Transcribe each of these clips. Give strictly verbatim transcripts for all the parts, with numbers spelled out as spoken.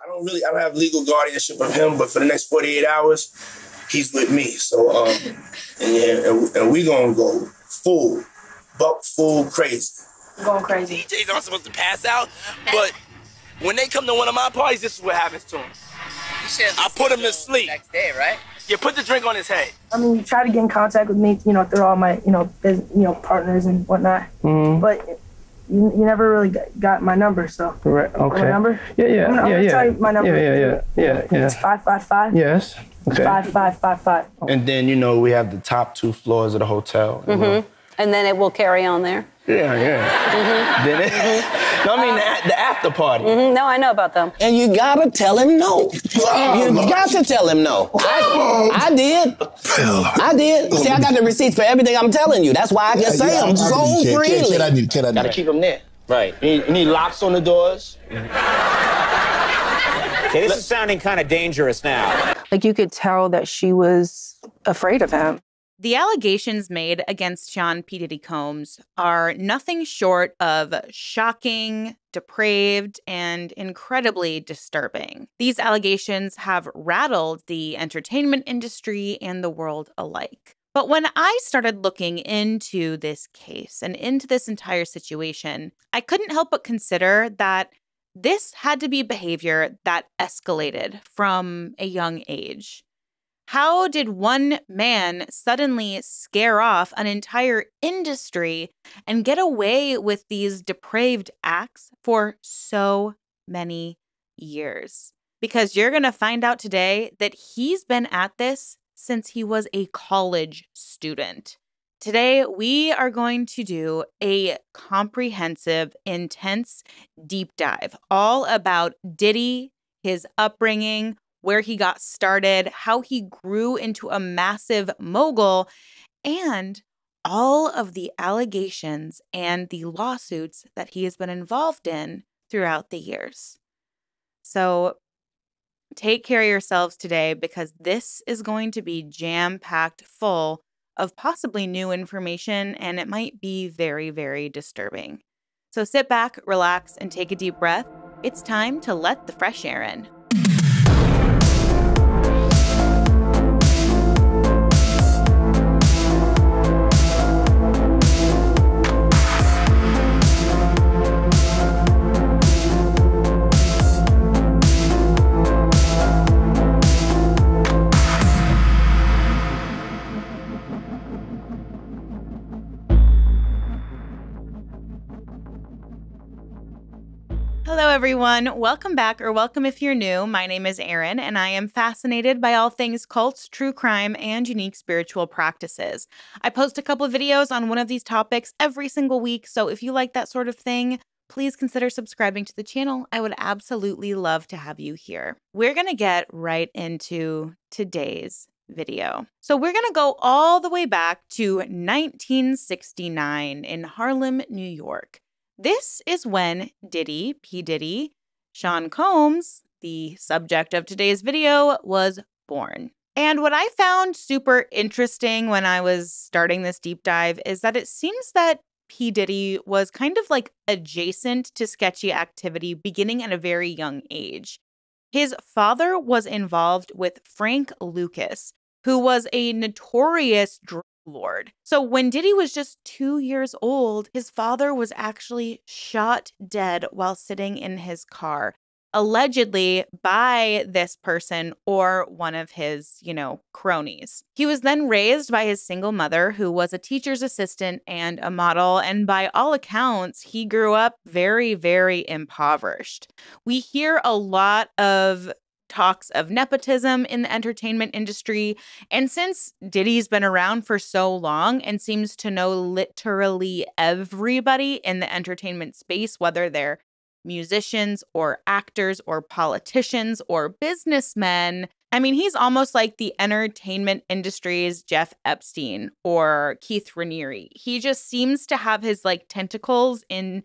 I don't really, I don't have legal guardianship of him, but for the next forty-eight hours, he's with me. So, um, and yeah, and, and we gonna go full, buck full crazy. We're going crazy. D Js aren't supposed to pass out, but when they come to one of my parties, this is what happens to them. I put him to sleep. Next day, right? You put the drink on his head. I mean, you try to get in contact with me, you know, through all my, you know, business, you know, partners and whatnot. Mm-hmm. But you, you never really got my number, so. Right. Okay. My number? Yeah, yeah, I'm gonna, yeah, I'm yeah. Tell you my number. Yeah, yeah, yeah, yeah, yeah. It's five five five. Yes. Okay. Five five five five. And then you know we have the top two floors of the hotel. Mm-hmm. We'll, and then it will carry on there. Yeah, yeah. Mm-hmm. Then it. Mm-hmm. No, I mean, the, the after party. Mm-hmm. No, I know about them. And you gotta tell him no. Oh, you Lord. Gotta tell him no. Oh. I, I did. Phil. I did. See, I got the receipts for everything I'm telling you. That's why I can yeah, say yeah, them so can, freely. Can, can, I need, can, I need. Gotta keep them there. Right. You need, you need locks on the doors. Okay, this is sounding kind of dangerous now. Like, you could tell that she was afraid of him. The allegations made against Sean P. Diddy Combs are nothing short of shocking, depraved, and incredibly disturbing. These allegations have rattled the entertainment industry and the world alike. But when I started looking into this case and into this entire situation, I couldn't help but consider that this had to be behavior that escalated from a young age. How did one man suddenly scare off an entire industry and get away with these depraved acts for so many years? Because you're going to find out today that he's been at this since he was a college student. Today, we are going to do a comprehensive, intense deep dive all about Diddy, his upbringing, where he got started, how he grew into a massive mogul, and all of the allegations and the lawsuits that he has been involved in throughout the years. So take care of yourselves today, because this is going to be jam-packed full of possibly new information, and it might be very, very disturbing. So sit back, relax, and take a deep breath. It's time to let the fresh air in. Hello, everyone. Welcome back, or welcome if you're new. My name is Erin, and I am fascinated by all things cults, true crime, and unique spiritual practices. I post a couple of videos on one of these topics every single week, so if you like that sort of thing, please consider subscribing to the channel. I would absolutely love to have you here. We're going to get right into today's video. So we're going to go all the way back to nineteen sixty-nine in Harlem, New York. This is when Diddy, P. Diddy, Sean Combs, the subject of today's video, was born. And what I found super interesting when I was starting this deep dive is that it seems that P. Diddy was kind of like adjacent to sketchy activity beginning at a very young age. His father was involved with Frank Lucas, who was a notorious drug lord. So when Diddy was just two years old, his father was actually shot dead while sitting in his car, allegedly by this person or one of his, you know, cronies. He was then raised by his single mother, who was a teacher's assistant and a model. And by all accounts, he grew up very, very impoverished. We hear a lot of talks of nepotism in the entertainment industry. And since Diddy's been around for so long and seems to know literally everybody in the entertainment space, whether they're musicians or actors or politicians or businessmen, I mean, he's almost like the entertainment industry's Jeff Epstein or Keith Raniere. He just seems to have his like tentacles in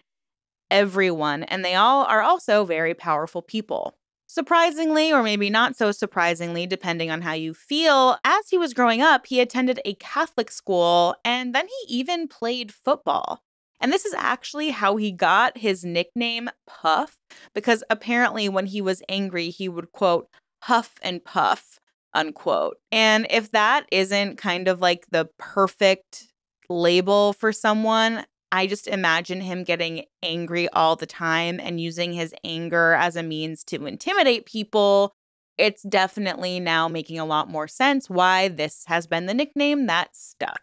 everyone, and they all are also very powerful people. Surprisingly, or maybe not so surprisingly, depending on how you feel, as he was growing up, he attended a Catholic school, and then he even played football. And this is actually how he got his nickname Puff, because apparently when he was angry, he would, quote, huff and puff, unquote. And if that isn't kind of like the perfect label for someone, I just imagine him getting angry all the time and using his anger as a means to intimidate people. It's definitely now making a lot more sense why this has been the nickname that stuck.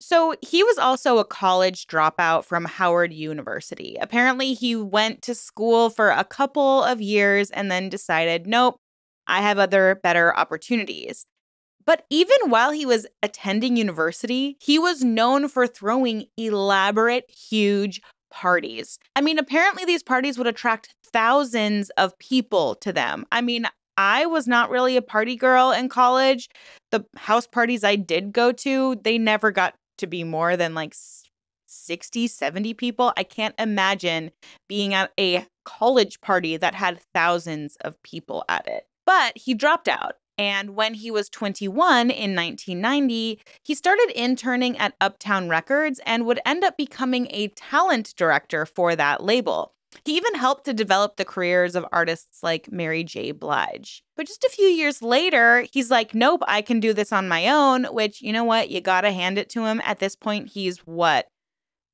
So he was also a college dropout from Howard University. Apparently, he went to school for a couple of years and then decided, nope, I have other better opportunities. But even while he was attending university, he was known for throwing elaborate, huge parties. I mean, apparently these parties would attract thousands of people to them. I mean, I was not really a party girl in college. The house parties I did go to, they never got to be more than like sixty, seventy people. I can't imagine being at a college party that had thousands of people at it. But he dropped out. And when he was twenty-one in nineteen ninety, he started interning at Uptown Records and would end up becoming a talent director for that label. He even helped to develop the careers of artists like Mary J. Blige. But just a few years later, he's like, nope, I can do this on my own, which, you know what, you gotta hand it to him. At this point, he's what,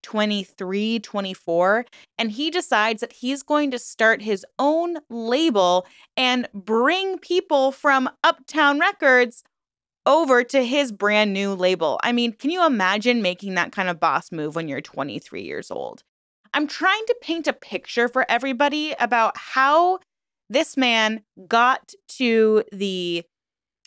twenty-three, twenty-four, and he decides that he's going to start his own label and bring people from Uptown Records over to his brand new label. I mean, can you imagine making that kind of boss move when you're twenty-three years old? I'm trying to paint a picture for everybody about how this man got to the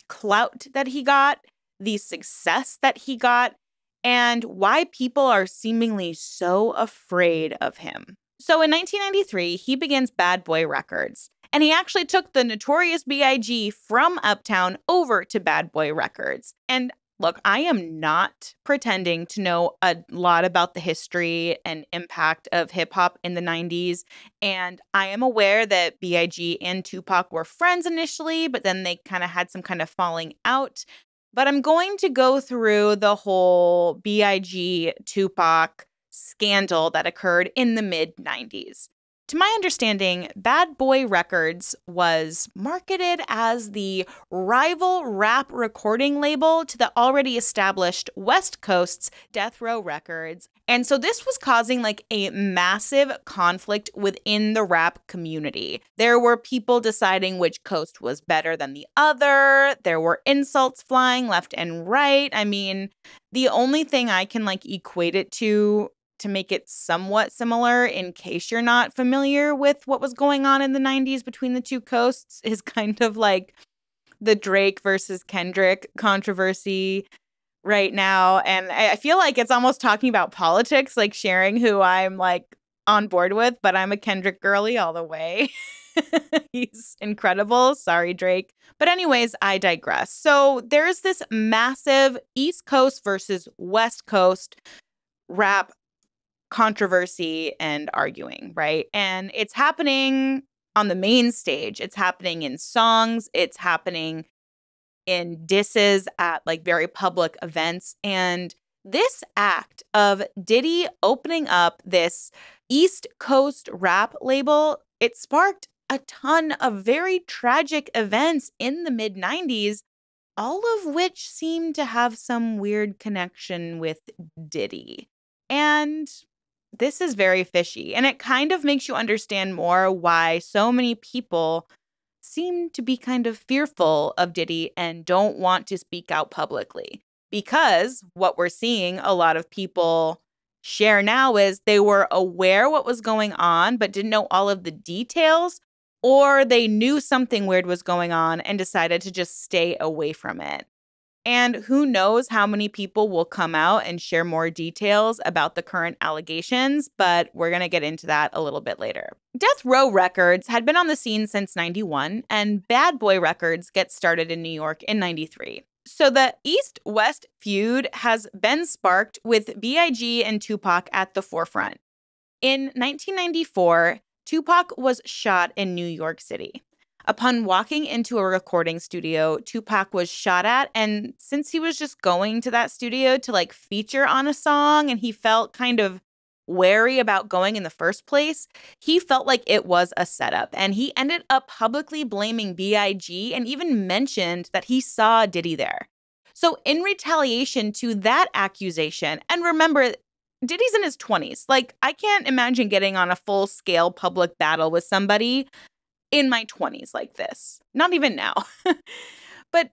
clout that he got, the success that he got, and why people are seemingly so afraid of him. So in nineteen ninety-three, he begins Bad Boy Records, and he actually took the Notorious B I G from Uptown over to Bad Boy Records. And look, I am not pretending to know a lot about the history and impact of hip hop in the nineties. And I am aware that B I G and Tupac were friends initially, but then they kind of had some kind of falling out. But I'm going to go through the whole B I G Tupac scandal that occurred in the mid nineties. To my understanding, Bad Boy Records was marketed as the rival rap recording label to the already established West Coast's Death Row Records. And so this was causing like a massive conflict within the rap community. There were people deciding which coast was better than the other. There were insults flying left and right. I mean, the only thing I can like equate it to to make it somewhat similar, in case you're not familiar with what was going on in the nineties between the two coasts, is kind of like the Drake versus Kendrick controversy right now. And I feel like it's almost talking about politics, like sharing who I'm like on board with, but I'm a Kendrick girly all the way. He's incredible. Sorry, Drake. But anyways, I digress. So there's this massive East Coast versus West Coast rap controversy and arguing, right? And it's happening on the main stage. It's happening in songs. It's happening in disses at like very public events. And this act of Diddy opening up this East Coast rap label, it sparked a ton of very tragic events in the mid nineties, all of which seem to have some weird connection with Diddy. And this is very fishy, and it kind of makes you understand more why so many people seem to be kind of fearful of Diddy and don't want to speak out publicly. Because what we're seeing a lot of people share now is they were aware what was going on but didn't know all of the details, or they knew something weird was going on and decided to just stay away from it. And who knows how many people will come out and share more details about the current allegations, but we're going to get into that a little bit later. Death Row Records had been on the scene since ninety-one, and Bad Boy Records gets started in New York in ninety-three. So the East-West feud has been sparked with B I G and Tupac at the forefront. In nineteen ninety-four, Tupac was shot in New York City. Upon walking into a recording studio, Tupac was shot at, and since he was just going to that studio to like feature on a song and he felt kind of wary about going in the first place, he felt like it was a setup. And he ended up publicly blaming B I G and even mentioned that he saw Diddy there. So in retaliation to that accusation, and remember, Diddy's in his twenties. Like, I can't imagine getting on a full-scale public battle with somebody in my twenties like this. Not even now. But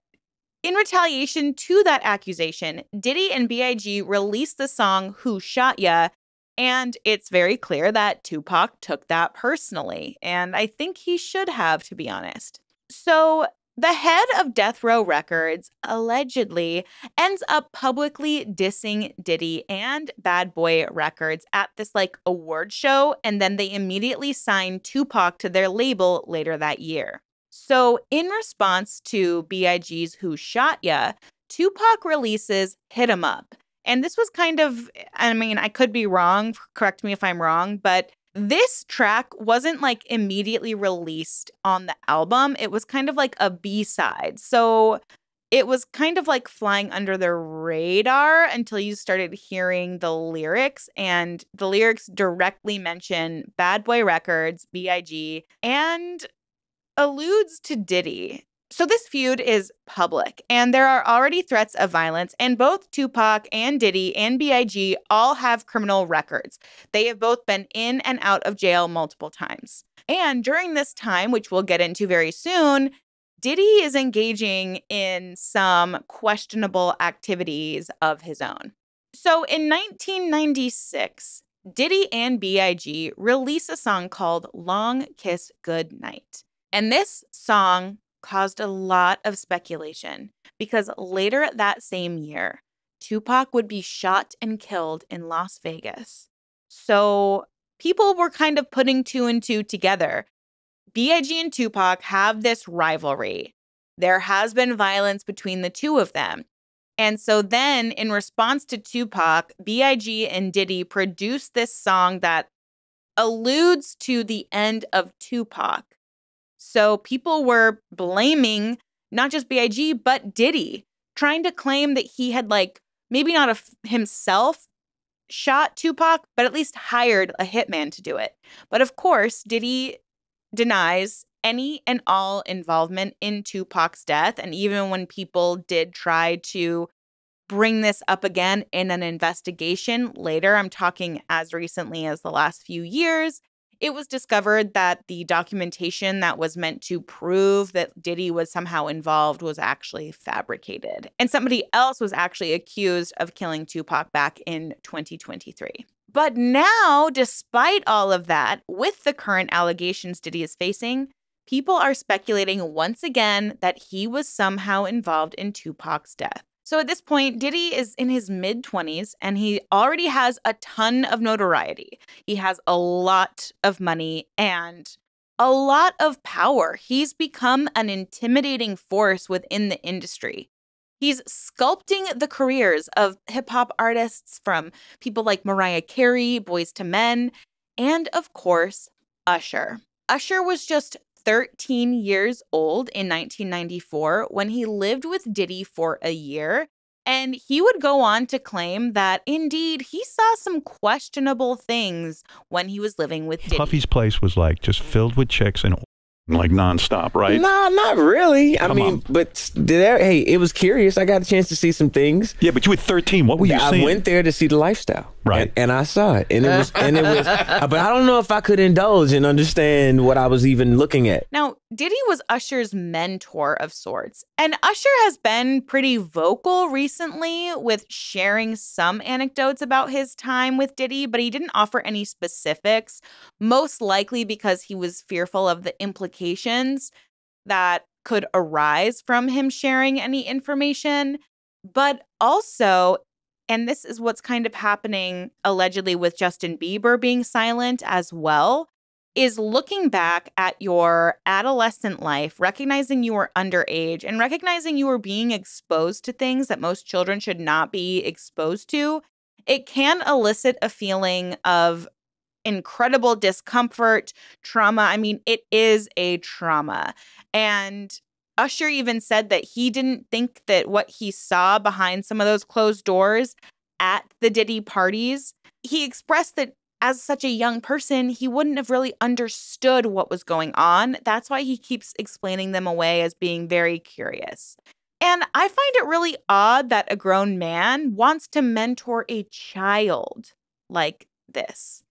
in retaliation to that accusation, Diddy and B I G released the song Who Shot Ya? And it's very clear that Tupac took that personally. And I think he should have, to be honest. So the head of Death Row Records allegedly ends up publicly dissing Diddy and Bad Boy Records at this like award show, and then they immediately sign Tupac to their label later that year. So in response to B I G's Who Shot Ya?, Tupac releases Hit 'Em Up. And this was kind of, I mean, I could be wrong, correct me if I'm wrong, but this track wasn't like immediately released on the album. It was kind of like a B-side. So it was kind of like flying under the radar until you started hearing the lyrics. And the lyrics directly mention Bad Boy Records, B I G, and alludes to Diddy. So this feud is public, and there are already threats of violence, and both Tupac and Diddy and B I G all have criminal records. They have both been in and out of jail multiple times. And during this time, which we'll get into very soon, Diddy is engaging in some questionable activities of his own. So in nineteen ninety-six, Diddy and B I G release a song called Long Kiss Goodnight. And this song caused a lot of speculation because later that same year, Tupac would be shot and killed in Las Vegas. So people were kind of putting two and two together. B I G and Tupac have this rivalry. There has been violence between the two of them. And so then in response to Tupac, B I G and Diddy produced this song that alludes to the end of Tupac. So people were blaming not just B I G, but Diddy, trying to claim that he had, like, maybe not a, himself shot Tupac, but at least hired a hitman to do it. But of course, Diddy denies any and all involvement in Tupac's death. And even when people did try to bring this up again in an investigation later, I'm talking as recently as the last few years, it was discovered that the documentation that was meant to prove that Diddy was somehow involved was actually fabricated. And somebody else was actually accused of killing Tupac back in twenty twenty-three. But now, despite all of that, with the current allegations Diddy is facing, people are speculating once again that he was somehow involved in Tupac's death. So at this point, Diddy is in his mid-twenties, and he already has a ton of notoriety. He has a lot of money and a lot of power. He's become an intimidating force within the industry. He's sculpting the careers of hip-hop artists from people like Mariah Carey, Boyz Two Men, and, of course, Usher. Usher was just thirteen years old in nineteen ninety-four when he lived with Diddy for a year, and he would go on to claim that indeed he saw some questionable things when he was living with Diddy. Puffy's place was like just filled with chicks and like nonstop, right? No, not really. I Come mean, on. but did I, hey, it was curious. I got a chance to see some things. Yeah, but you were thirteen. What were you I seeing? I went there to see the lifestyle, right? And, and I saw it, and it was, and it was. But I don't know if I could indulge and understand what I was even looking at. Now, Diddy was Usher's mentor of sorts, and Usher has been pretty vocal recently with sharing some anecdotes about his time with Diddy, but he didn't offer any specifics, most likely because he was fearful of the implications that could arise from him sharing any information. But also, and this is what's kind of happening allegedly with Justin Bieber being silent as well, is looking back at your adolescent life, recognizing you were underage and recognizing you were being exposed to things that most children should not be exposed to. It can elicit a feeling of incredible discomfort, trauma. I mean, it is a trauma. And Usher even said that he didn't think that what he saw behind some of those closed doors at the Diddy parties, he expressed that as such a young person, he wouldn't have really understood what was going on. That's why he keeps explaining them away as being very curious. And I find it really odd that a grown man wants to mentor a child like this,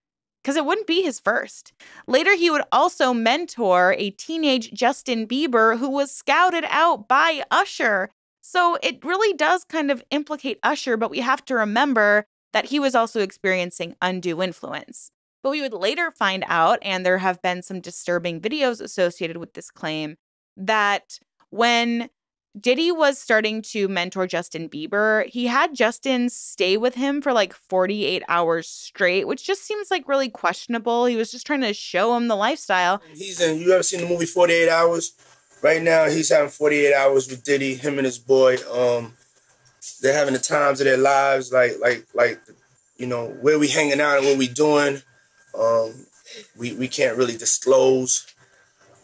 because it wouldn't be his first. Later, he would also mentor a teenage Justin Bieber who was scouted out by Usher. So it really does kind of implicate Usher, but we have to remember that he was also experiencing undue influence. But we would later find out, and there have been some disturbing videos associated with this claim, that when Diddy was starting to mentor Justin Bieber, he had Justin stay with him for like forty-eight hours straight, which just seems like really questionable. He was just trying to show him the lifestyle. He's in, you ever seen the movie forty-eight hours? Right now, he's having forty-eight hours with Diddy, him and his boy. Um, they're having the times of their lives, like, like, like, you know, where we hanging out and what we doing. Um, we, we can't really disclose,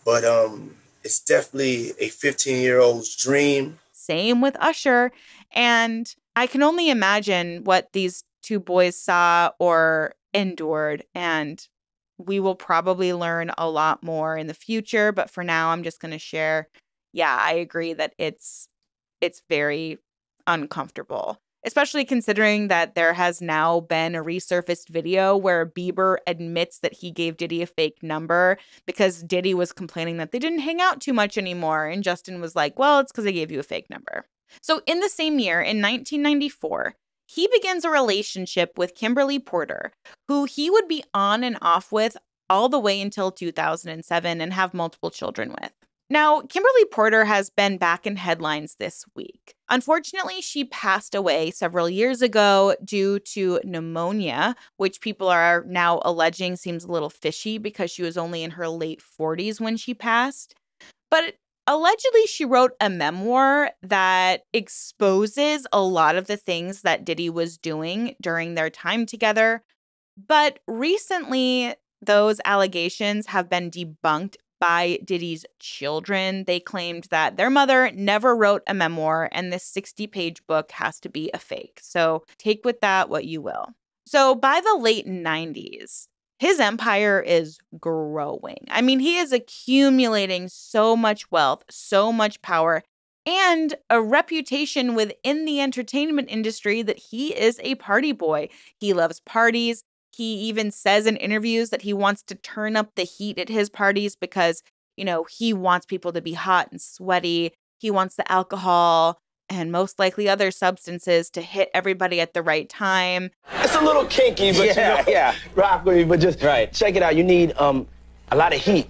but um, it's definitely a fifteen-year-old's dream. Same with Usher. And I can only imagine what these two boys saw or endured, and we will probably learn a lot more in the future, but for now, I'm just going to share. Yeah, I agree that it's it's very uncomfortable, especially considering that there has now been a resurfaced video where Bieber admits that he gave Diddy a fake number because Diddy was complaining that they didn't hang out too much anymore. And Justin was like, well, it's because I gave you a fake number. So in the same year, in nineteen ninety-four, he begins a relationship with Kimberly Porter, who he would be on and off with all the way until two thousand seven and have multiple children with. Now, Kimberly Porter has been back in headlines this week. Unfortunately, she passed away several years ago due to pneumonia, which people are now alleging seems a little fishy because she was only in her late forties when she passed. But allegedly, she wrote a memoir that exposes a lot of the things that Diddy was doing during their time together. But recently, those allegations have been debunked by Diddy's children. They claimed that their mother never wrote a memoir and this sixty-page book has to be a fake. So take with that what you will. So by the late nineties, his empire is growing. I mean, he is accumulating so much wealth, so much power, and a reputation within the entertainment industry that he is a party boy. He loves parties. He even says in interviews that he wants to turn up the heat at his parties because, you know, he wants people to be hot and sweaty. He wants the alcohol and most likely other substances to hit everybody at the right time. It's a little kinky, but yeah, you know, yeah. Rock with me, but just right. Check it out. You need um, a lot of heat.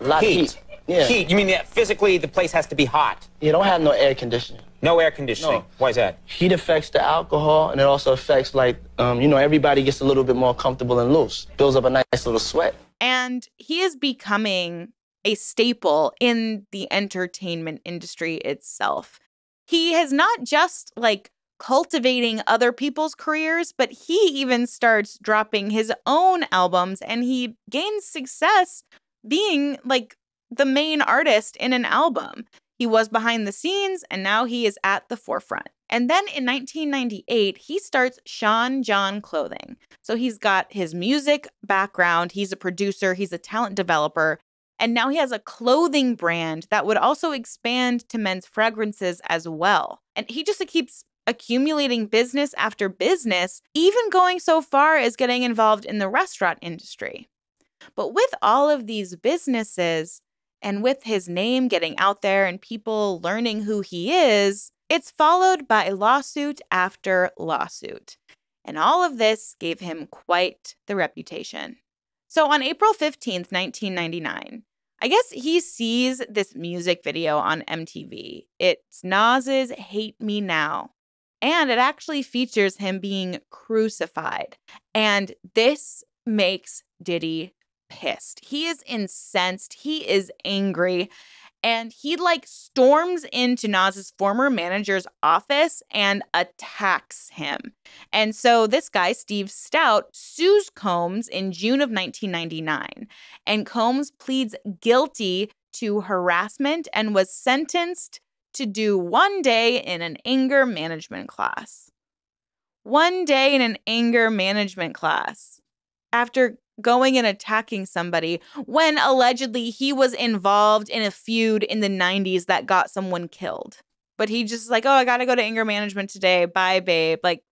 A lot heat. of heat. Yeah. Heat. You mean that physically the place has to be hot? You don't have no air conditioning. No air conditioning. No. Why is that? Heat affects the alcohol, and it also affects, like, um, you know, everybody gets a little bit more comfortable and loose. Builds up a nice little sweat. And he is becoming a staple in the entertainment industry itself. He has not just, like, cultivating other people's careers, but he even starts dropping his own albums, and he gains success being, like, the main artist in an album. He was behind the scenes, and now he is at the forefront. And then in nineteen ninety-eight, he starts Sean John Clothing. So he's got his music background, he's a producer, he's a talent developer, and now he has a clothing brand that would also expand to men's fragrances as well. And he just keeps accumulating business after business, even going so far as getting involved in the restaurant industry. But with all of these businesses and with his name getting out there and people learning who he is, it's followed by lawsuit after lawsuit. And all of this gave him quite the reputation. So on April fifteenth, nineteen ninety-nine, I guess he sees this music video on M T V. It's Nas's Hate Me Now. And it actually features him being crucified. And this makes Diddy pissed. He is incensed. He is angry. And he, like, storms into Nas's former manager's office and attacks him. And so this guy, Steve Stout, sues Combs in June of nineteen ninety-nine. And Combs pleads guilty to harassment and was sentenced to do one day in an anger management class. One day in an anger management class. after going and attacking somebody when allegedly he was involved in a feud in the nineties that got someone killed. But he just like, oh, I got to go to anger management today. Bye, babe. Like,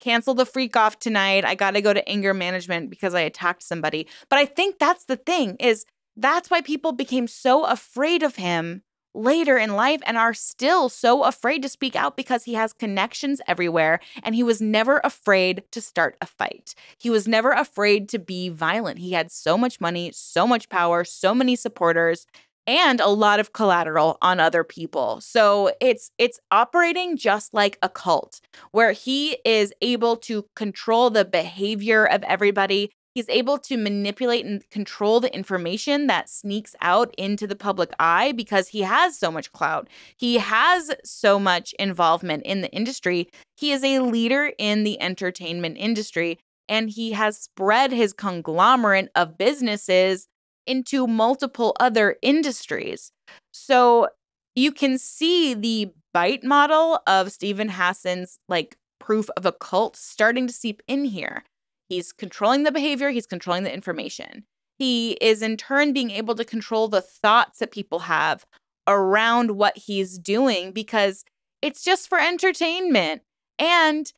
cancel the freak off tonight. I got to go to anger management because I attacked somebody. But I think that's the thing, is that's why people became so afraid of him later in life and are still so afraid to speak out, because he has connections everywhere and he was never afraid to start a fight. He was never afraid to be violent. He had so much money, so much power, so many supporters, and a lot of collateral on other people. So it's it's operating just like a cult, where he is able to control the behavior of everybody. He's able to manipulate and control the information that sneaks out into the public eye because he has so much clout. He has so much involvement in the industry. He is a leader in the entertainment industry, and he has spread his conglomerate of businesses into multiple other industries. So you can see the bite model of Stephen Hassan's like proof of a cult starting to seep in here. He's controlling the behavior. He's controlling the information. He is in turn being able to control the thoughts that people have around what he's doing, because it's just for entertainment and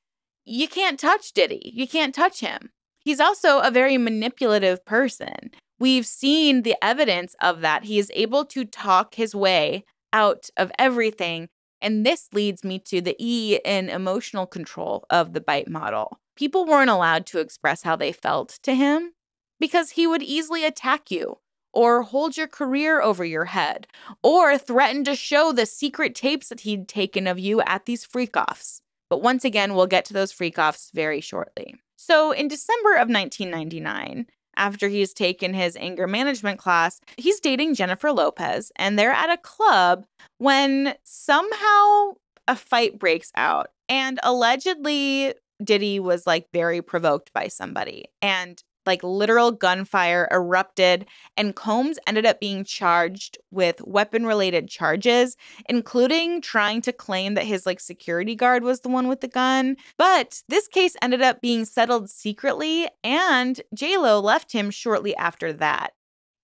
you can't touch Diddy. You can't touch him. He's also a very manipulative person. We've seen the evidence of that. He is able to talk his way out of everything. And this leads me to the E in emotional control of the bite model. People weren't allowed to express how they felt to him because he would easily attack you or hold your career over your head or threaten to show the secret tapes that he'd taken of you at these freak-offs. But once again, we'll get to those freak-offs very shortly. So in December of nineteen ninety-nine, after he's taken his anger management class, he's dating Jennifer Lopez, and they're at a club when somehow a fight breaks out. And allegedly, Diddy was like very provoked by somebody, and like literal gunfire erupted, and Combs ended up being charged with weapon related charges, including trying to claim that his like security guard was the one with the gun. But this case ended up being settled secretly, and J-Lo left him shortly after that.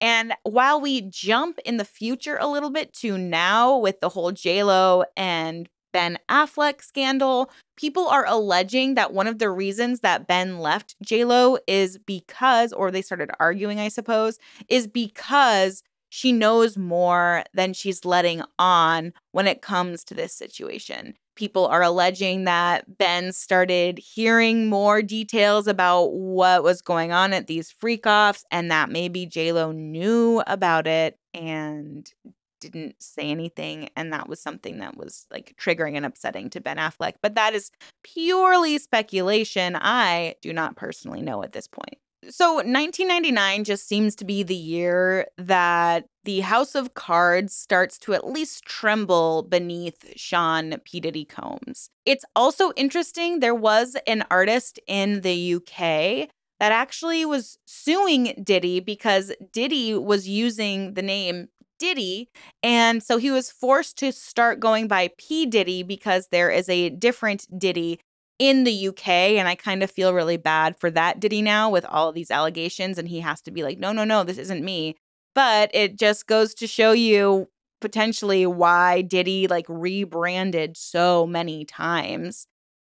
And while we jump in the future a little bit to now with the whole J-Lo and Ben Affleck scandal, people are alleging that one of the reasons that Ben left J-Lo is because, or they started arguing, I suppose, is because she knows more than she's letting on when it comes to this situation. People are alleging that Ben started hearing more details about what was going on at these freak-offs, and that maybe J-Lo knew about it and didn't say anything, and that was something that was like triggering and upsetting to Ben Affleck. But that is purely speculation. I do not personally know at this point. So nineteen ninety-nine just seems to be the year that the house of cards starts to at least tremble beneath Sean P. Diddy Combs. It's also interesting, there was an artist in the U K that actually was suing Diddy because Diddy was using the name Diddy, and so he was forced to start going by P. Diddy because there is a different Diddy in the U K, and I kind of feel really bad for that Diddy now with all of these allegations, and he has to be like, no, no, no, this isn't me. But it just goes to show you potentially why Diddy like rebranded so many times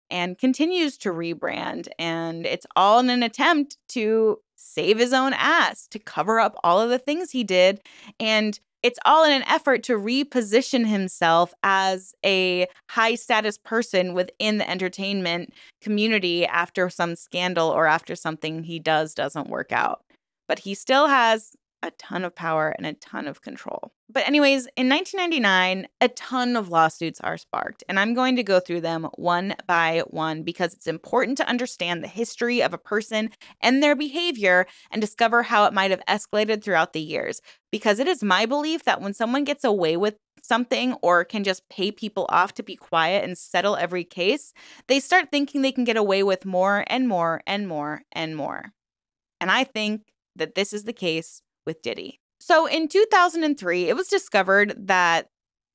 and continues to rebrand, and it's all in an attempt to save his own ass, to cover up all of the things he did, and it's all in an effort to reposition himself as a high-status person within the entertainment community after some scandal or after something he does doesn't work out. But he still has a ton of power and a ton of control. But anyways, in nineteen ninety-nine, a ton of lawsuits are sparked, and I'm going to go through them one by one because it's important to understand the history of a person and their behavior and discover how it might have escalated throughout the years. Because it is my belief that when someone gets away with something or can just pay people off to be quiet and settle every case, they start thinking they can get away with more and more and more and more. And I think that this is the case with Diddy. So in two thousand three, it was discovered that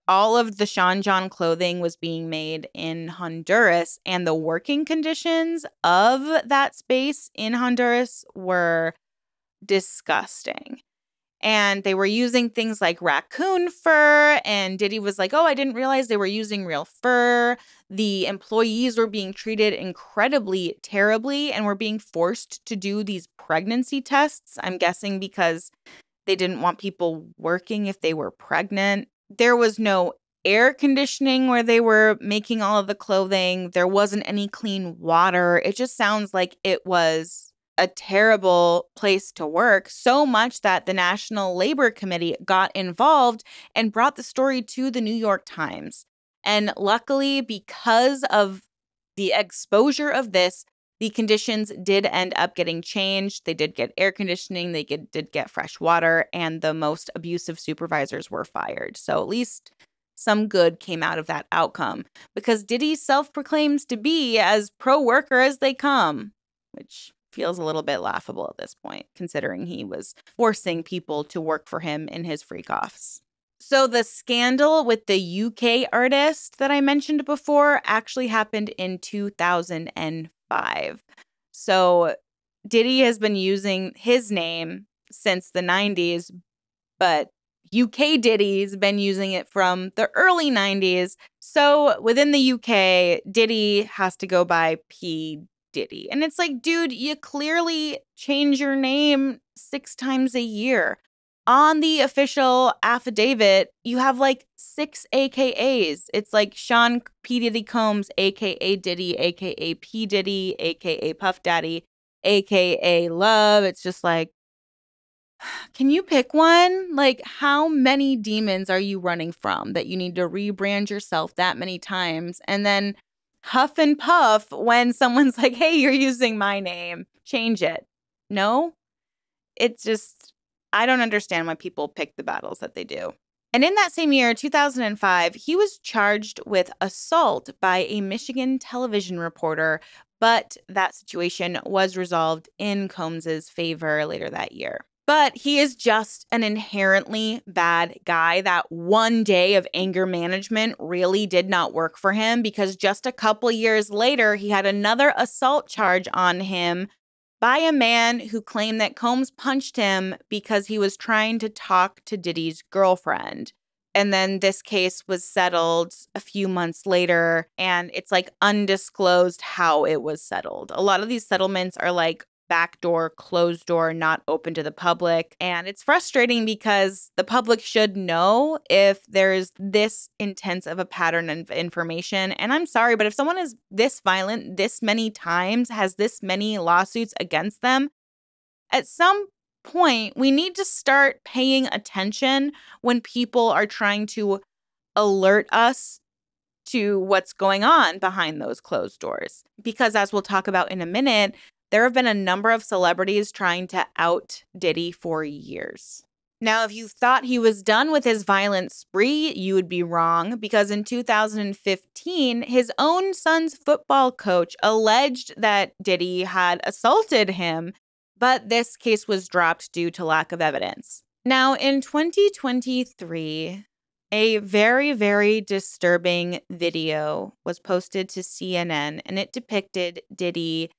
all of the Sean John clothing was being made in Honduras, and the working conditions of that space in Honduras were disgusting. And they were using things like raccoon fur, and Diddy was like, oh, I didn't realize they were using real fur. The employees were being treated incredibly terribly and were being forced to do these pregnancy tests, I'm guessing because they didn't want people working if they were pregnant. There was no air conditioning where they were making all of the clothing. There wasn't any clean water. It just sounds like it was a terrible place to work, so much that the National Labor Committee got involved and brought the story to the New York Times. And luckily, because of the exposure of this, the conditions did end up getting changed. They did get air conditioning. They get, did get fresh water. And the most abusive supervisors were fired. So at least some good came out of that outcome, because Diddy self-proclaims to be as pro-worker as they come, which feels a little bit laughable at this point, considering he was forcing people to work for him in his freak-offs. So the scandal with the U K artist that I mentioned before actually happened in two thousand five. So Diddy has been using his name since the nineties, but U K Diddy's been using it from the early nineties. So within the U K, Diddy has to go by P. Diddy. And it's like, dude, you clearly change your name six times a year. On the official affidavit, you have like six A K As. It's like Sean P. Diddy Combs, A K A Diddy, A K A P. Diddy, A K A Puff Daddy, A K A Love. It's just like, can you pick one? Like, how many demons are you running from that you need to rebrand yourself that many times? And then huff and puff when someone's like, hey, you're using my name, change it. No, it's just, I don't understand why people pick the battles that they do. And in that same year, two thousand five, he was charged with assault by a Michigan television reporter, but that situation was resolved in Combs's favor later that year. But he is just an inherently bad guy. That one day of anger management really did not work for him, because just a couple years later, he had another assault charge on him by a man who claimed that Combs punched him because he was trying to talk to Diddy's girlfriend. And then this case was settled a few months later, and it's like undisclosed how it was settled. A lot of these settlements are like backdoor, closed door, not open to the public. And it's frustrating because the public should know if there's this intense of a pattern of information. And I'm sorry, but if someone is this violent this many times, has this many lawsuits against them, at some point, we need to start paying attention when people are trying to alert us to what's going on behind those closed doors. Because as we'll talk about in a minute, there have been a number of celebrities trying to out Diddy for years. Now, if you thought he was done with his violent spree, you would be wrong, because in two thousand fifteen, his own son's football coach alleged that Diddy had assaulted him, but this case was dropped due to lack of evidence. Now, in twenty twenty-three, a very, very disturbing video was posted to C N N, and it depicted Diddy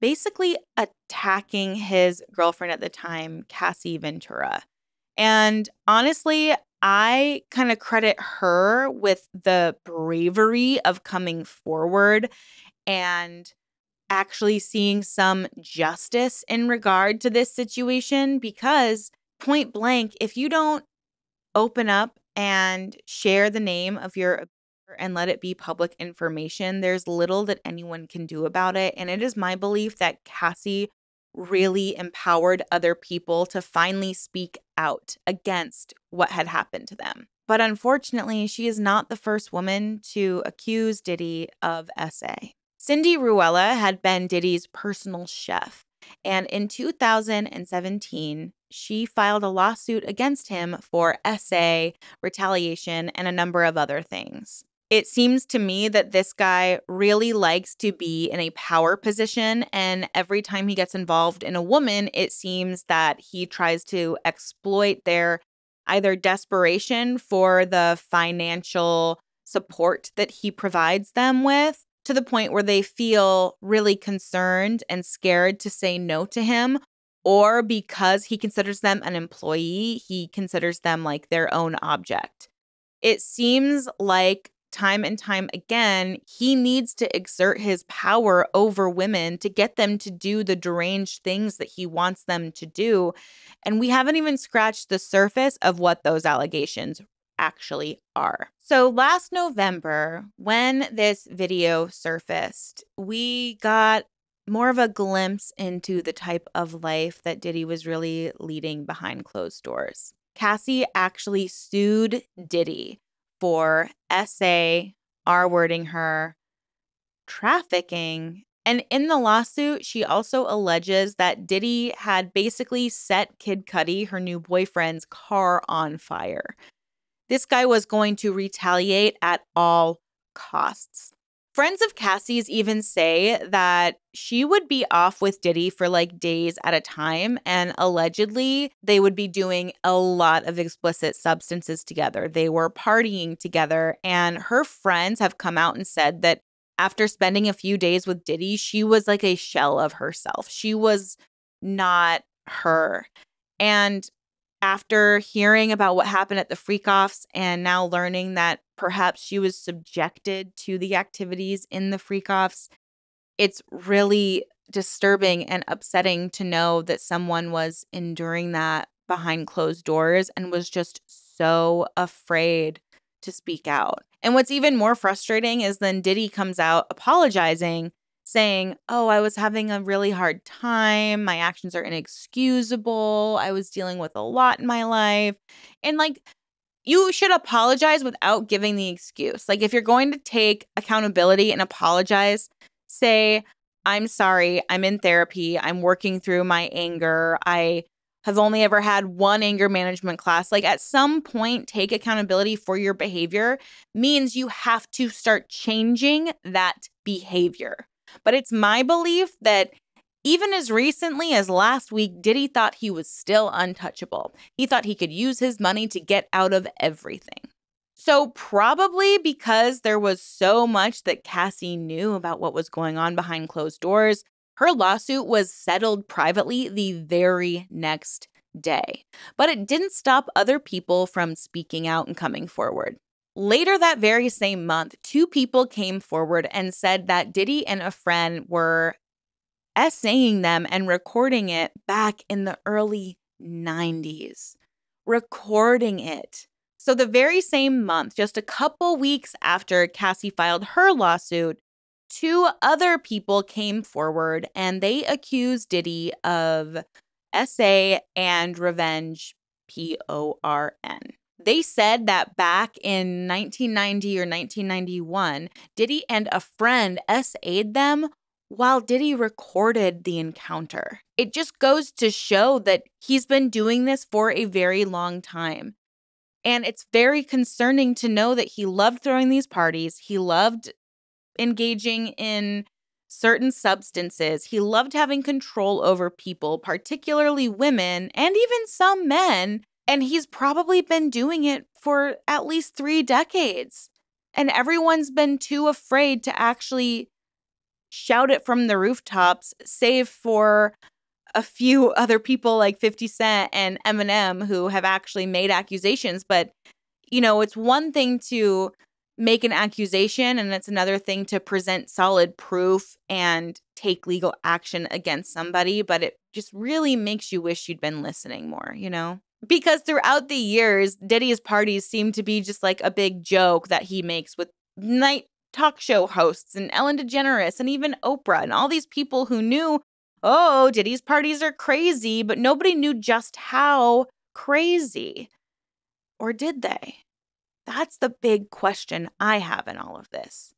basically attacking his girlfriend at the time, Cassie Ventura. And honestly, I kind of credit her with the bravery of coming forward and actually seeing some justice in regard to this situation, because point blank, if you don't open up and share the name of your and let it be public information, there's little that anyone can do about it. And it is my belief that Cassie really empowered other people to finally speak out against what had happened to them. But unfortunately, she is not the first woman to accuse Diddy of S A. Cindy Ruella had been Diddy's personal chef, and in two thousand seventeen, she filed a lawsuit against him for S A, retaliation, and a number of other things. It seems to me that this guy really likes to be in a power position, and every time he gets involved in a woman, it seems that he tries to exploit their either desperation for the financial support that he provides them with, to the point where they feel really concerned and scared to say no to him, or because he considers them an employee, he considers them like their own object. It seems like time and time again, he needs to exert his power over women to get them to do the deranged things that he wants them to do. And we haven't even scratched the surface of what those allegations actually are. So last November, when this video surfaced, we got more of a glimpse into the type of life that Diddy was really leading behind closed doors. Cassie actually sued Diddy for S A, R-wording her, trafficking. And in the lawsuit, she also alleges that Diddy had basically set Kid Cudi, her new boyfriend's, car on fire. This guy was going to retaliate at all costs. Friends of Cassie's even say that she would be off with Diddy for like days at a time, and allegedly they would be doing a lot of explicit substances together. They were partying together, and her friends have come out and said that after spending a few days with Diddy, she was like a shell of herself. She was not her. And after hearing about what happened at the freak-offs and now learning that perhaps she was subjected to the activities in the freak-offs, it's really disturbing and upsetting to know that someone was enduring that behind closed doors and was just so afraid to speak out. And what's even more frustrating is then Diddy comes out apologizing, saying, oh, I was having a really hard time. My actions are inexcusable. I was dealing with a lot in my life. And like, you should apologize without giving the excuse. Like, if you're going to take accountability and apologize, say, I'm sorry, I'm in therapy, I'm working through my anger, I have only ever had one anger management class. Like, at some point, take accountability for your behavior means you have to start changing that behavior. But it's my belief that even as recently as last week, Diddy thought he was still untouchable. He thought he could use his money to get out of everything. So probably because there was so much that Cassie knew about what was going on behind closed doors, her lawsuit was settled privately the very next day. But it didn't stop other people from speaking out and coming forward. Later that very same month, two people came forward and said that Diddy and a friend were essaying them and recording it back in the early nineties. Recording it. So the very same month, just a couple weeks after Cassie filed her lawsuit, two other people came forward and they accused Diddy of S A and revenge, P O R N. They said that back in nineteen ninety or nineteen ninety-one, Diddy and a friend S A'd them while Diddy recorded the encounter. It just goes to show that he's been doing this for a very long time. And it's very concerning to know that he loved throwing these parties. He loved engaging in certain substances. He loved having control over people, particularly women and even some men. And he's probably been doing it for at least three decades. And everyone's been too afraid to actually shout it from the rooftops, save for a few other people like fifty Cent and Eminem who have actually made accusations. But, you know, it's one thing to make an accusation and it's another thing to present solid proof and take legal action against somebody. But it just really makes you wish you'd been listening more, you know? Because throughout the years, Diddy's parties seem to be just like a big joke that he makes with night talk show hosts and Ellen DeGeneres and even Oprah and all these people who knew, oh, Diddy's parties are crazy, but nobody knew just how crazy. Or did they? That's the big question I have in all of this.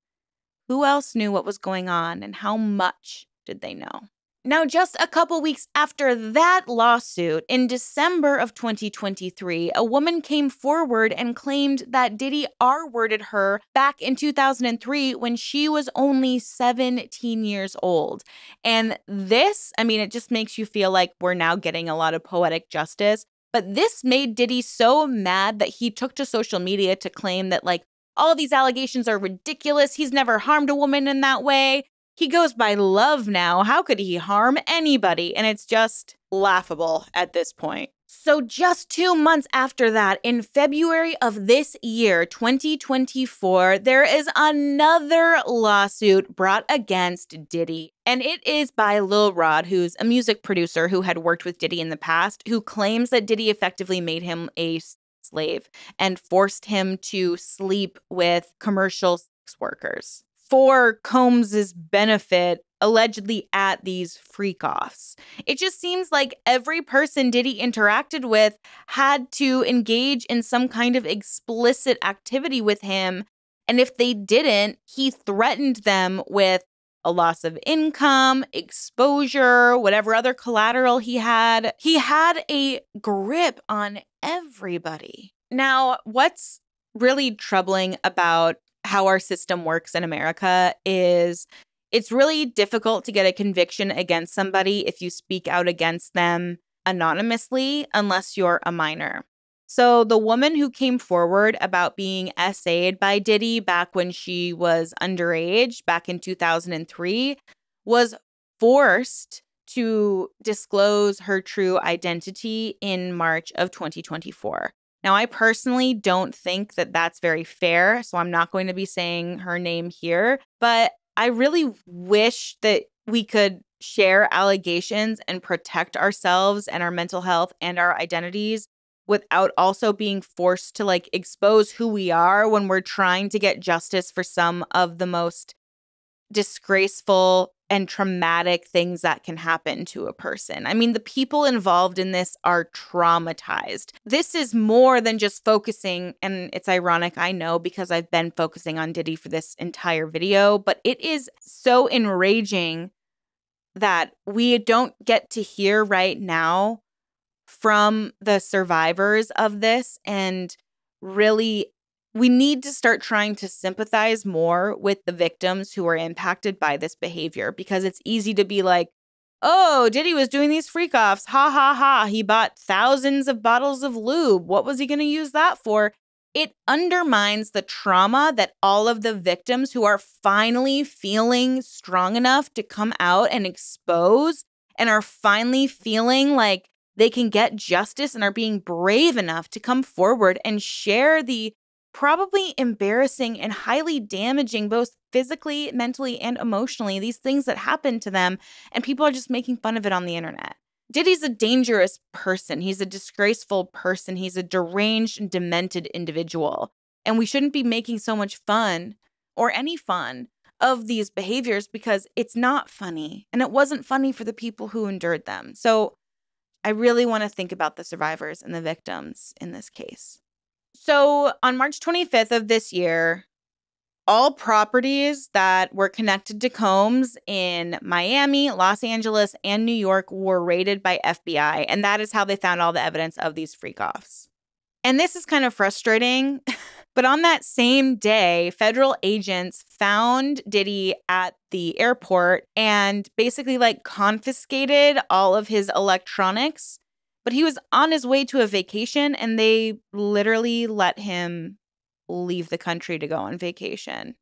Who else knew what was going on and how much did they know? Now, just a couple weeks after that lawsuit, in December of twenty twenty-three, a woman came forward and claimed that Diddy R-worded her back in two thousand three when she was only seventeen years old. And this, I mean, it just makes you feel like we're now getting a lot of poetic justice But this made Diddy so mad that he took to social media to claim that, like, all these allegations are ridiculous. He's never harmed a woman in that way. He goes by love now. How could he harm anybody? And it's just laughable at this point. So just two months after that, in February of this year, twenty twenty-four, there is another lawsuit brought against Diddy. And it is by Lil Rod, who's a music producer who had worked with Diddy in the past, who claims that Diddy effectively made him a slave and forced him to sleep with commercial sex workers for Combs's benefit, allegedly at these freak-offs. It just seems like every person Diddy interacted with had to engage in some kind of explicit activity with him, and if they didn't, he threatened them with a loss of income, exposure, whatever other collateral he had. He had a grip on everybody. Now, what's really troubling about how our system works in America is it's really difficult to get a conviction against somebody if you speak out against them anonymously, unless you're a minor. So the woman who came forward about being essayed by Diddy back when she was underage, back in two thousand three, was forced to disclose her true identity in March of twenty twenty-four. Now, I personally don't think that that's very fair, so I'm not going to be saying her name here, but I really wish that we could share allegations and protect ourselves and our mental health and our identities without also being forced to, like, expose who we are when we're trying to get justice for some of the most disgraceful and traumatic things that can happen to a person. I mean, the people involved in this are traumatized. This is more than just focusing, and it's ironic, I know, because I've been focusing on Diddy for this entire video, but it is so enraging that we don't get to hear right now from the survivors of this, and really, we need to start trying to sympathize more with the victims who are impacted by this behavior, because it's easy to be like, oh, Diddy was doing these freak-offs. Ha, ha, ha. He bought thousands of bottles of lube. What was he going to use that for? It undermines the trauma that all of the victims who are finally feeling strong enough to come out and expose and are finally feeling like they can get justice and are being brave enough to come forward and share the probably embarrassing and highly damaging, both physically, mentally, and emotionally, these things that happen to them, and people are just making fun of it on the internet. Diddy's a dangerous person. He's a disgraceful person. He's a deranged and demented individual. And we shouldn't be making so much fun, or any fun, of these behaviors, because it's not funny. And it wasn't funny for the people who endured them. So I really want to think about the survivors and the victims in this case. So on March twenty-fifth of this year, all properties that were connected to Combs in Miami, Los Angeles, and New York were raided by F B I. And that is how they found all the evidence of these freak-offs. And this is kind of frustrating. But on that same day, federal agents found Diddy at the airport and basically, like, confiscated all of his electronics. But he was on his way to a vacation, and they literally let him leave the country to go on vacation.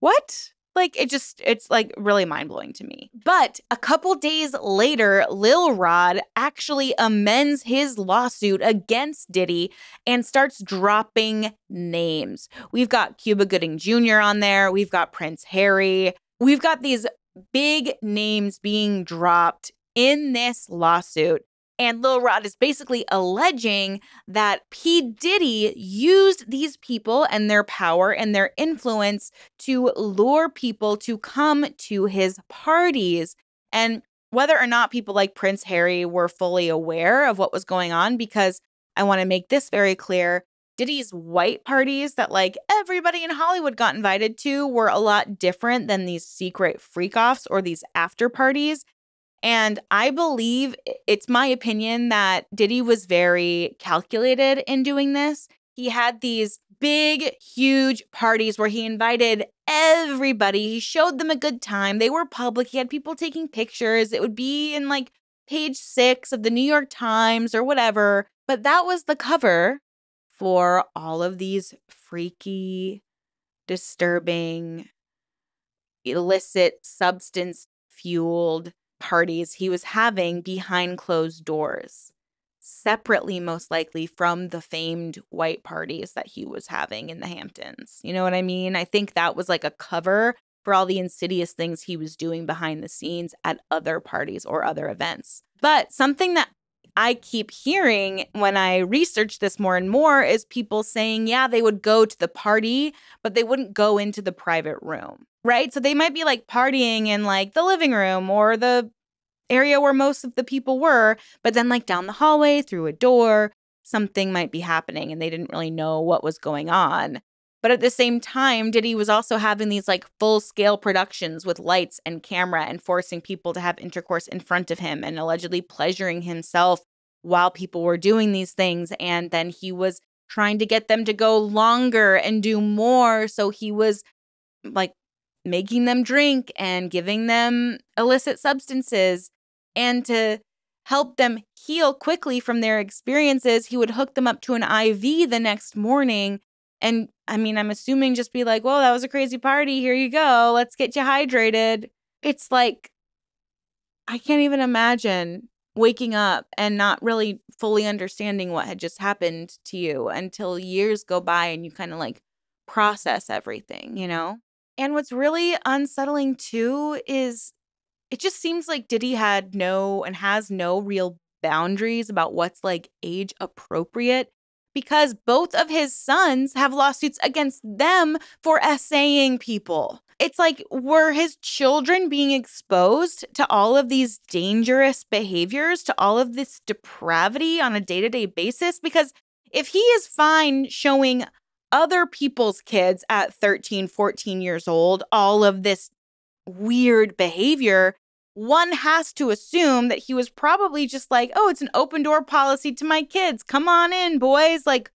What? Like, it just, it's, like, really mind-blowing to me. But a couple days later, Lil Rod actually amends his lawsuit against Diddy and starts dropping names. We've got Cuba Gooding Junior on there. We've got Prince Harry. We've got these big names being dropped in this lawsuit. And Lil Rod is basically alleging that P. Diddy used these people and their power and their influence to lure people to come to his parties. And whether or not people like Prince Harry were fully aware of what was going on, because I want to make this very clear, Diddy's white parties that, like, everybody in Hollywood got invited to were a lot different than these secret freak-offs or these after parties. And I believe, it's my opinion, that Diddy was very calculated in doing this. He had these big, huge parties where he invited everybody. He showed them a good time. They were public. He had people taking pictures. It would be in, like, page six of the New York Times or whatever. But that was the cover for all of these freaky, disturbing, illicit, substance-fueled parties he was having behind closed doors, separately most likely from the famed white parties that he was having in the Hamptons. You know what I mean? I think that was like a cover for all the insidious things he was doing behind the scenes at other parties or other events. But something that I keep hearing when I research this more and more is people saying, yeah, they would go to the party, but they wouldn't go into the private room, right? So they might be like partying in like the living room or the area where most of the people were, but then like down the hallway through a door, something might be happening and they didn't really know what was going on. But at the same time, Diddy was also having these like full-scale productions with lights and camera and forcing people to have intercourse in front of him and allegedly pleasuring himself while people were doing these things. And then he was trying to get them to go longer and do more. So he was like making them drink and giving them illicit substances. And to help them heal quickly from their experiences, he would hook them up to an I V the next morning. And I mean, I'm assuming just be like, well, that was a crazy party. Here you go. Let's get you hydrated. It's like, I can't even imagine waking up and not really fully understanding what had just happened to you until years go by and you kind of like process everything, you know? And what's really unsettling too is it just seems like Diddy had no and has no real boundaries about what's like age appropriate, because both of his sons have lawsuits against them for essaying people. It's like, were his children being exposed to all of these dangerous behaviors, to all of this depravity on a day-to-day basis? Because if he is fine showing other people's kids at thirteen, fourteen years old all of this weird behavior, one has to assume that he was probably just like, oh, it's an open door policy to my kids. Come on in, boys. Like,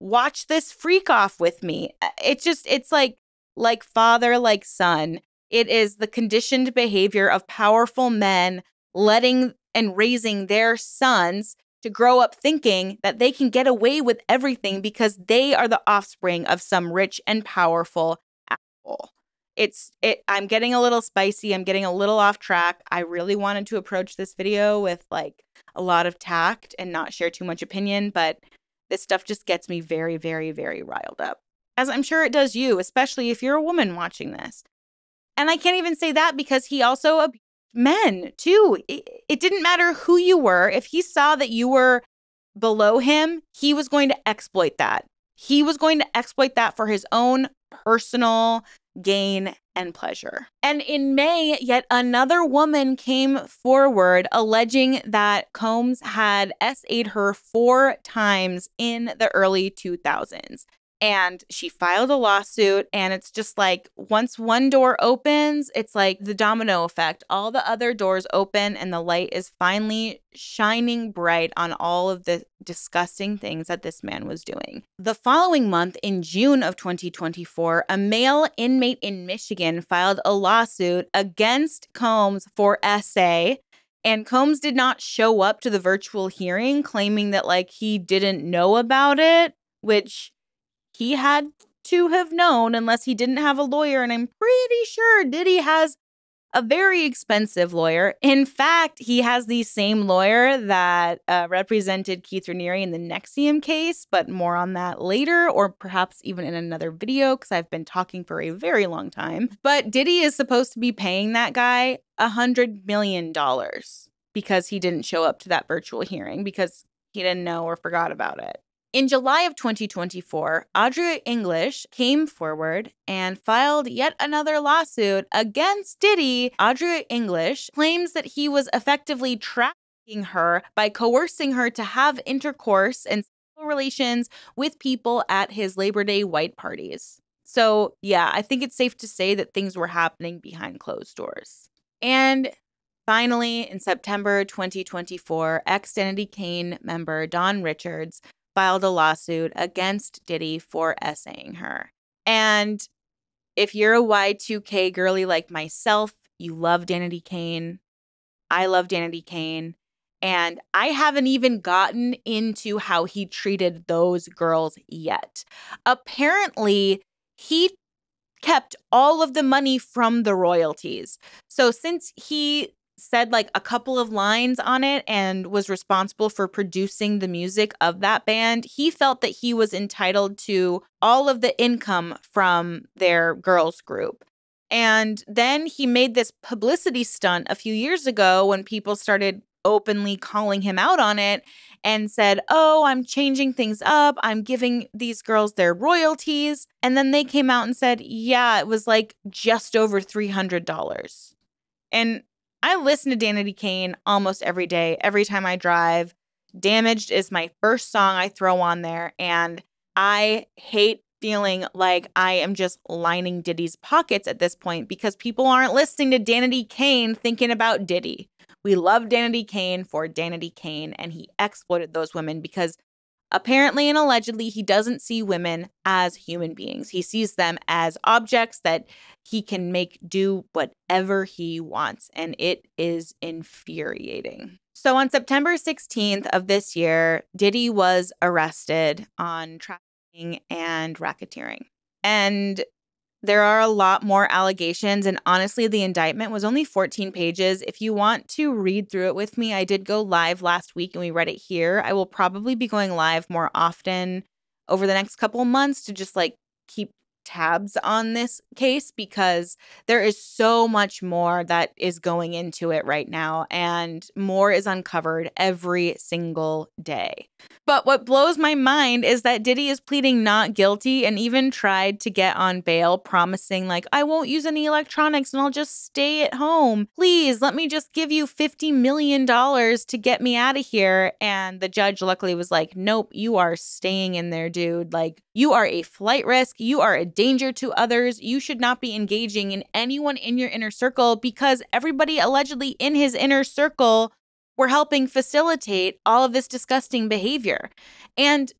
watch this freak off with me. It's just, it's like, like father, like son. It is the conditioned behavior of powerful men letting and raising their sons to grow up thinking that they can get away with everything because they are the offspring of some rich and powerful asshole. It's it. I'm getting a little spicy. I'm getting a little off track. I really wanted to approach this video with like a lot of tact and not share too much opinion, but this stuff just gets me very, very, very riled up, as I'm sure it does you, especially if you're a woman watching this. And I can't even say that because he also abused men too. It, it didn't matter who you were. If he saw that you were below him, he was going to exploit that. He was going to exploit that for his own personal gain and pleasure. And in May, yet another woman came forward alleging that Combs had essayed her four times in the early two thousands. And she filed a lawsuit, and it's just like, once one door opens, it's like the domino effect. All the other doors open and the light is finally shining bright on all of the disgusting things that this man was doing. The following month, in June of twenty twenty-four, a male inmate in Michigan filed a lawsuit against Combs for essay. And Combs did not show up to the virtual hearing, claiming that like he didn't know about it, which he had to have known unless he didn't have a lawyer. And I'm pretty sure Diddy has a very expensive lawyer. In fact, he has the same lawyer that uh, represented Keith Raniere in the NXIVM case, but more on that later, or perhaps even in another video, because I've been talking for a very long time. But Diddy is supposed to be paying that guy one hundred million dollars because he didn't show up to that virtual hearing because he didn't know or forgot about it. In July of twenty twenty-four, Audrey English came forward and filed yet another lawsuit against Diddy. Audrey English claims that he was effectively trafficking her by coercing her to have intercourse and sexual relations with people at his Labor Day white parties. So, yeah, I think it's safe to say that things were happening behind closed doors. And finally, in September twenty twenty-four, ex-Danity Kane member Don Richards filed a lawsuit against Diddy for essaying her. And if you're a Y two K girly like myself, you love Danity Kane. I love Danity Kane. And I haven't even gotten into how he treated those girls yet. Apparently, he kept all of the money from the royalties. So since he said like a couple of lines on it and was responsible for producing the music of that band, he felt that he was entitled to all of the income from their girls group. And then he made this publicity stunt a few years ago when people started openly calling him out on it and said, oh, I'm changing things up. I'm giving these girls their royalties. And then they came out and said, yeah, it was like just over three hundred dollars. And I listen to Danity Kane almost every day, every time I drive. Damaged is my first song I throw on there. And I hate feeling like I am just lining Diddy's pockets at this point because people aren't listening to Danity Kane thinking about Diddy. We love Danity Kane for Danity Kane, and he exploited those women because apparently and allegedly he doesn't see women as human beings. He sees them as objects that he can make do whatever he wants, and it is infuriating. So on September sixteenth of this year, Diddy was arrested on trafficking and racketeering. And there are a lot more allegations, and honestly, the indictment was only fourteen pages. If you want to read through it with me, I did go live last week and we read it here. I will probably be going live more often over the next couple of months to just like keep tabs on this case because there is so much more that is going into it right now, and more is uncovered every single day. But what blows my mind is that Diddy is pleading not guilty and even tried to get on bail, promising like, I won't use any electronics and I'll just stay at home. Please let me just give you fifty million dollars to get me out of here. And the judge luckily was like, nope, you are staying in there, dude. Like, you are a flight risk. You are a danger to others. You should not be engaging in anyone in your inner circle, because everybody allegedly in his inner circle were helping facilitate all of this disgusting behavior. And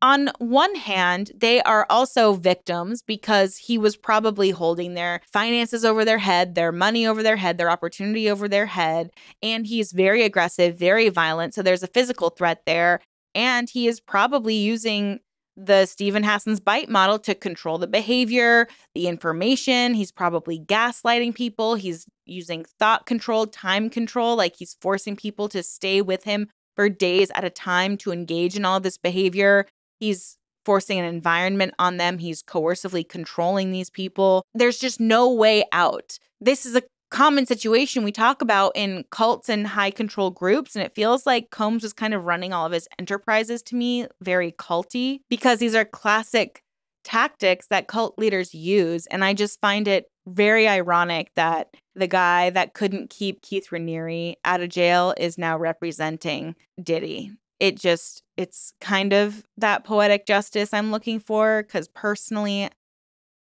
on one hand, they are also victims because he was probably holding their finances over their head, their money over their head, their opportunity over their head. And he's very aggressive, very violent. So there's a physical threat there. And he is probably using the Stephen Hassan's bite model to control the behavior, the information. He's probably gaslighting people. He's using thought control, time control, like he's forcing people to stay with him for days at a time to engage in all this behavior. He's forcing an environment on them. He's coercively controlling these people. There's just no way out. This is a common situation we talk about in cults and high control groups, and it feels like Combs was kind of running all of his enterprises to me, very culty, because these are classic tactics that cult leaders use. And I just find it very ironic that the guy that couldn't keep Keith Raniere out of jail is now representing Diddy. It just, it's kind of that poetic justice I'm looking for, because personally,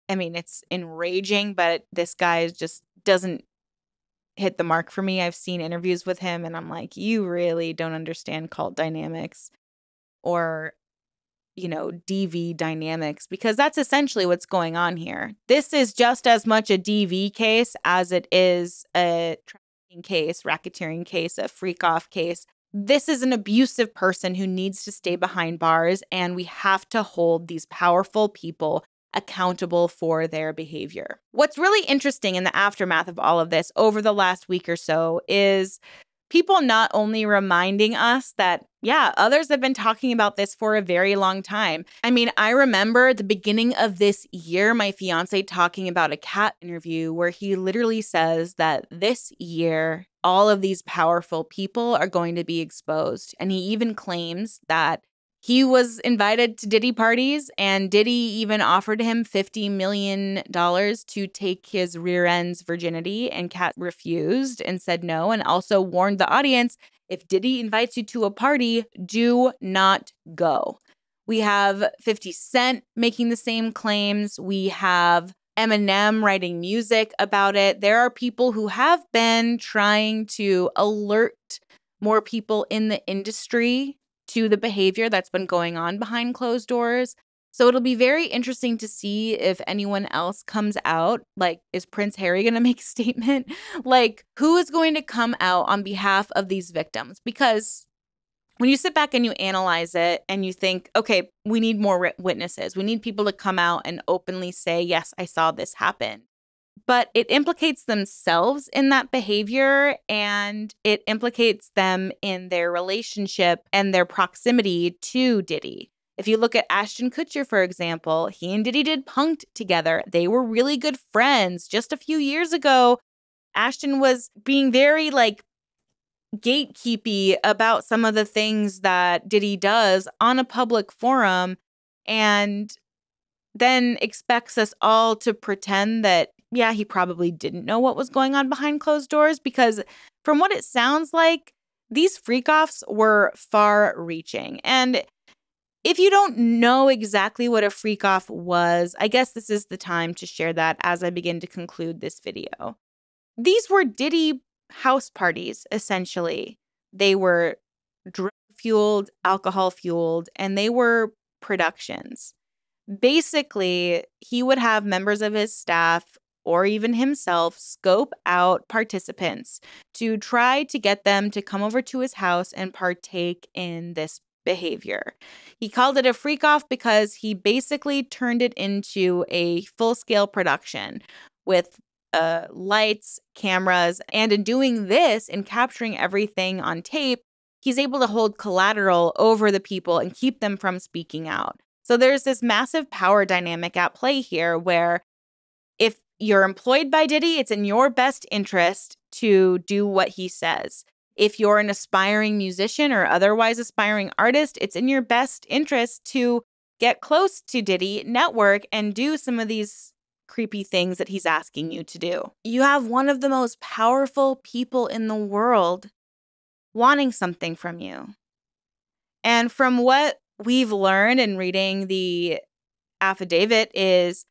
I mean, it's enraging, but this guy just doesn't hit the mark for me. I've seen interviews with him and I'm like, you really don't understand cult dynamics or, you know, D V dynamics, because that's essentially what's going on here. This is just as much a D V case as it is a trafficking case, racketeering case, a freak-off case. This is an abusive person who needs to stay behind bars, and we have to hold these powerful people accountable for their behavior. What's really interesting in the aftermath of all of this over the last week or so is people not only reminding us that, yeah, others have been talking about this for a very long time. I mean, I remember at the beginning of this year, my fiance talking about a Kat interview where he literally says that this year, all of these powerful people are going to be exposed. And he even claims that he was invited to Diddy parties, and Diddy even offered him fifty million dollars to take his rear end's virginity, and Kat refused and said no, and also warned the audience, if Diddy invites you to a party, do not go. We have fifty Cent making the same claims. We have Eminem writing music about it. There are people who have been trying to alert more people in the industry to the behavior that's been going on behind closed doors. So it'll be very interesting to see if anyone else comes out. Like, is Prince Harry going to make a statement? Like, who is going to come out on behalf of these victims? Because when you sit back and you analyze it and you think, okay, we need more witnesses. We need people to come out and openly say, yes, I saw this happen. But it implicates themselves in that behavior, and it implicates them in their relationship and their proximity to Diddy. If you look at Ashton Kutcher, for example, he and Diddy did Punk'd together. They were really good friends. Just a few years ago, Ashton was being very, like, gatekeepy about some of the things that Diddy does on a public forum, and then expects us all to pretend that, yeah, he probably didn't know what was going on behind closed doors, because from what it sounds like, these freak-offs were far-reaching. And if you don't know exactly what a freak-off was, I guess this is the time to share that as I begin to conclude this video. These were Diddy house parties, essentially. They were drug-fueled, alcohol-fueled, and they were productions. Basically, he would have members of his staff or even himself scope out participants to try to get them to come over to his house and partake in this behavior. He called it a freak-off because he basically turned it into a full-scale production with Uh, lights, cameras, and in doing this, in capturing everything on tape, he's able to hold collateral over the people and keep them from speaking out. So there's this massive power dynamic at play here where if you're employed by Diddy, it's in your best interest to do what he says. If you're an aspiring musician or otherwise aspiring artist, it's in your best interest to get close to Diddy, network, and do some of these creepy things that he's asking you to do. You have one of the most powerful people in the world wanting something from you. And from what we've learned in reading the affidavit is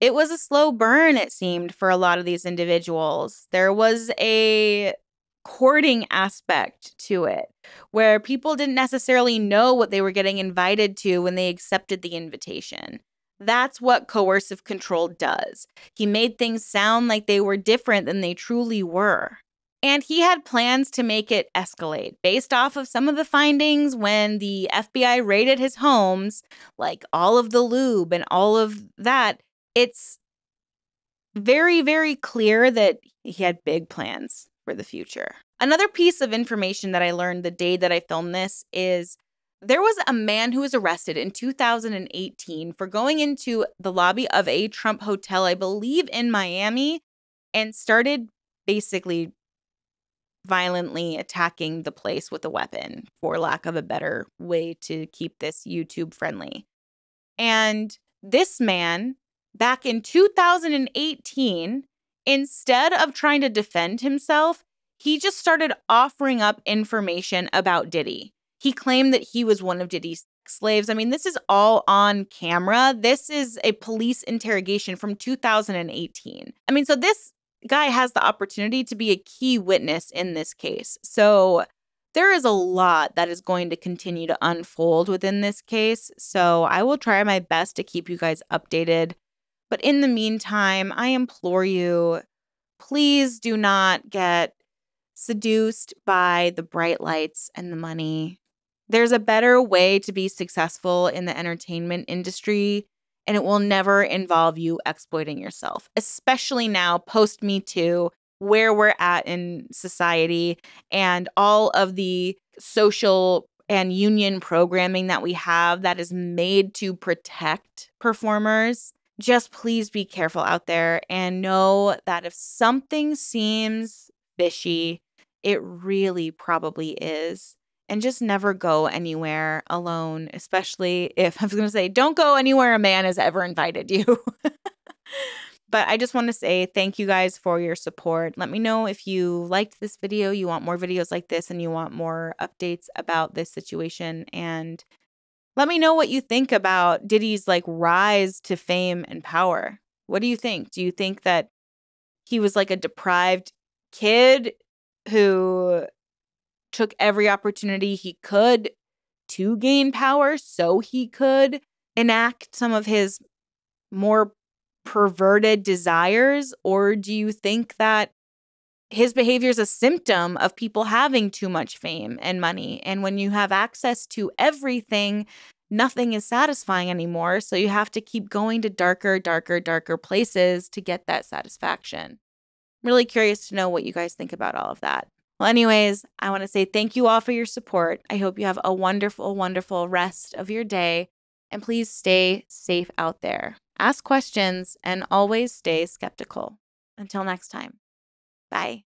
it was a slow burn, it seemed, for a lot of these individuals. There was a courting aspect to it where people didn't necessarily know what they were getting invited to when they accepted the invitation. That's what coercive control does. He made things sound like they were different than they truly were. And he had plans to make it escalate based off of some of the findings when the F B I raided his homes, like all of the lube and all of that. It's very, very clear that he had big plans for the future. Another piece of information that I learned the day that I filmed this is there was a man who was arrested in two thousand eighteen for going into the lobby of a Trump hotel, I believe in Miami, and started basically violently attacking the place with a weapon, for lack of a better way to keep this YouTube friendly. And this man, back in two thousand eighteen, instead of trying to defend himself, he just started offering up information about Diddy. He claimed that he was one of Diddy's slaves. I mean, this is all on camera. This is a police interrogation from two thousand eighteen. I mean, so this guy has the opportunity to be a key witness in this case. So there is a lot that is going to continue to unfold within this case. So I will try my best to keep you guys updated. But in the meantime, I implore you, please do not get seduced by the bright lights and the money. There's a better way to be successful in the entertainment industry, and it will never involve you exploiting yourself, especially now post Me Too, where we're at in society and all of the social and union programming that we have that is made to protect performers. Just please be careful out there and know that if something seems fishy, it really probably is. And just never go anywhere alone, especially if, I was going to say, don't go anywhere a man has ever invited you. But I just want to say thank you guys for your support. Let me know if you liked this video, you want more videos like this, and you want more updates about this situation. And let me know what you think about Diddy's like rise to fame and power. What do you think? Do you think that he was like a deprived kid who took every opportunity he could to gain power so he could enact some of his more perverted desires? Or do you think that his behavior is a symptom of people having too much fame and money? And when you have access to everything, nothing is satisfying anymore. So you have to keep going to darker, darker, darker places to get that satisfaction. I'm really curious to know what you guys think about all of that. Well, anyways, I want to say thank you all for your support. I hope you have a wonderful, wonderful rest of your day. And please stay safe out there. Ask questions and always stay skeptical. Until next time. Bye.